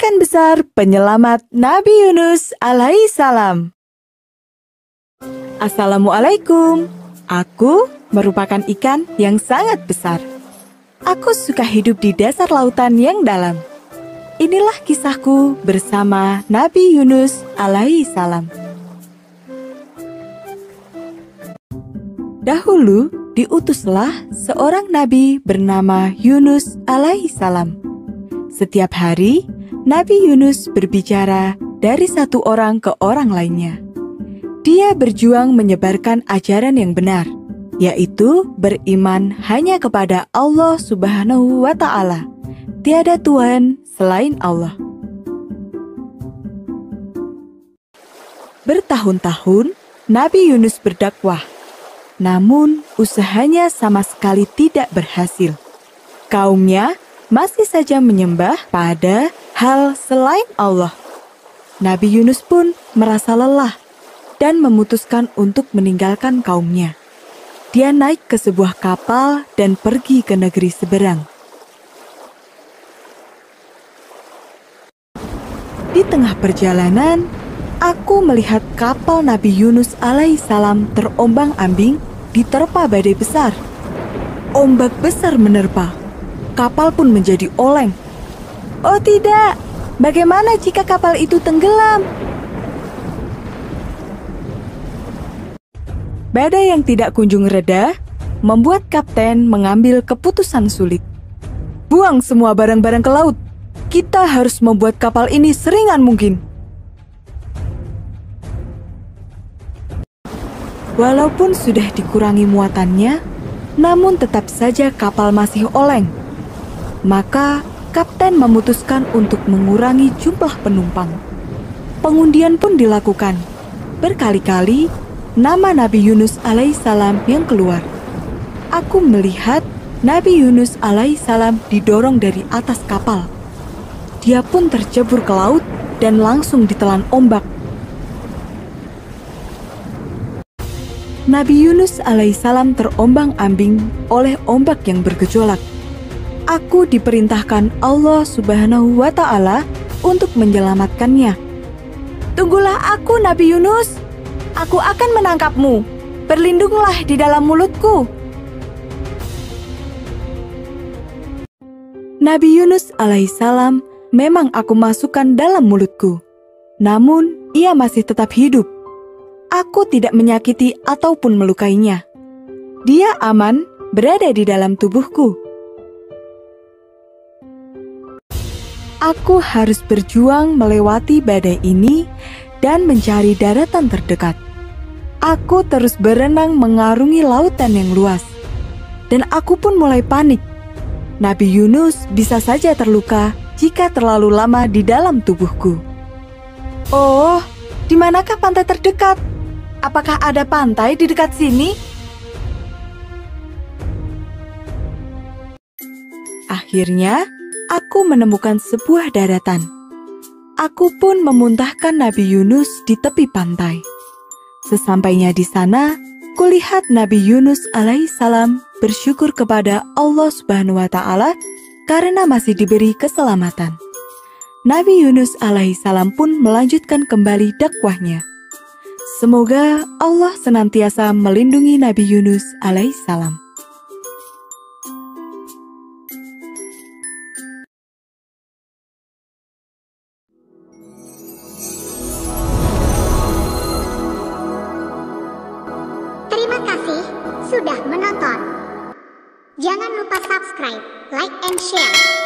kebaikan besar penyelamat Nabi Yunus Alaihissalam. Assalamualaikum. Aku merupakan ikan yang sangat besar. Aku suka hidup di dasar lautan yang dalam. Inilah kisahku bersama Nabi Yunus Alaihissalam. Dahulu diutuslah seorang nabi bernama Yunus Alaihissalam. Setiap hari, Nabi Yunus berbicara dari satu orang ke orang lainnya. Dia berjuang menyebarkan ajaran yang benar, yaitu beriman hanya kepada Allah Subhanahu wa Ta'ala. Tiada Tuhan selain Allah. Bertahun-tahun, Nabi Yunus berdakwah. Namun, usahanya sama sekali tidak berhasil. Kaumnya masih saja menyembah pada hal selain Allah. Nabi Yunus pun merasa lelah dan memutuskan untuk meninggalkan kaumnya. Dia naik ke sebuah kapal dan pergi ke negeri seberang. Di tengah perjalanan, aku melihat kapal Nabi Yunus Alaihissalam terombang-ambing diterpa badai besar. Ombak besar menerpa. Kapal pun menjadi oleng. Oh tidak, bagaimana jika kapal itu tenggelam? Badai yang tidak kunjung reda membuat kapten mengambil keputusan sulit. Buang semua barang-barang ke laut. Kita harus membuat kapal ini seringan mungkin. Walaupun sudah dikurangi muatannya, namun tetap saja kapal masih oleng. Maka kapten memutuskan untuk mengurangi jumlah penumpang. Pengundian pun dilakukan. Berkali-kali nama Nabi Yunus Alaihissalam yang keluar. Aku melihat Nabi Yunus Alaihissalam didorong dari atas kapal. Dia pun tercebur ke laut dan langsung ditelan ombak. Nabi Yunus Alaihissalam terombang-ambing oleh ombak yang bergejolak. Aku diperintahkan Allah Subhanahu wa Ta'ala untuk menyelamatkannya. Tunggulah aku, Nabi Yunus. Aku akan menangkapmu. Berlindunglah di dalam mulutku. Nabi Yunus Alaihissalam memang aku masukkan dalam mulutku. Namun, ia masih tetap hidup. Aku tidak menyakiti ataupun melukainya. Dia aman berada di dalam tubuhku. Aku harus berjuang melewati badai ini dan mencari daratan terdekat. Aku terus berenang mengarungi lautan yang luas. Dan aku pun mulai panik. Nabi Yunus bisa saja terluka jika terlalu lama di dalam tubuhku. Oh, di manakah pantai terdekat? Apakah ada pantai di dekat sini? Akhirnya, aku menemukan sebuah daratan. Aku pun memuntahkan Nabi Yunus di tepi pantai. Sesampainya di sana, kulihat Nabi Yunus Alaihissalam bersyukur kepada Allah Subhanahu wa Ta'ala karena masih diberi keselamatan. Nabi Yunus Alaihissalam pun melanjutkan kembali dakwahnya. Semoga Allah senantiasa melindungi Nabi Yunus Alaihissalam. Sudah menonton. Jangan lupa subscribe, like, and share.